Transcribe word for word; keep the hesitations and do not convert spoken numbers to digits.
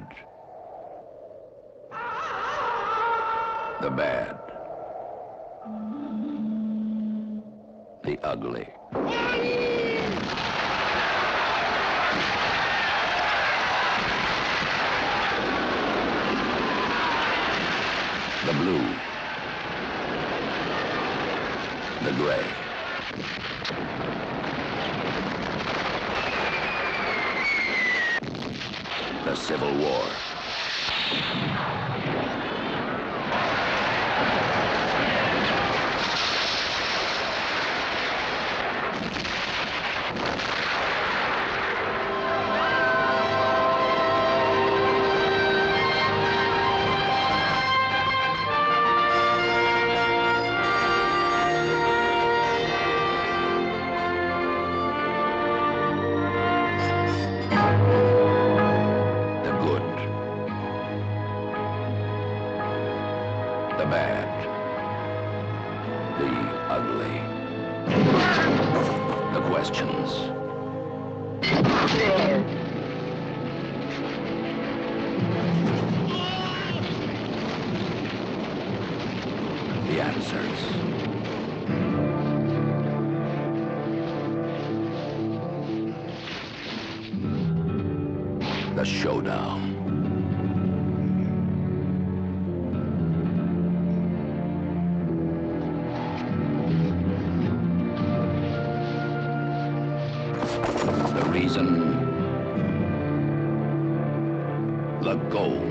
good, the bad, the ugly. The blue, the gray, the Civil War, the bad, the ugly, the questions, the answers, the showdown. The reason, the goal.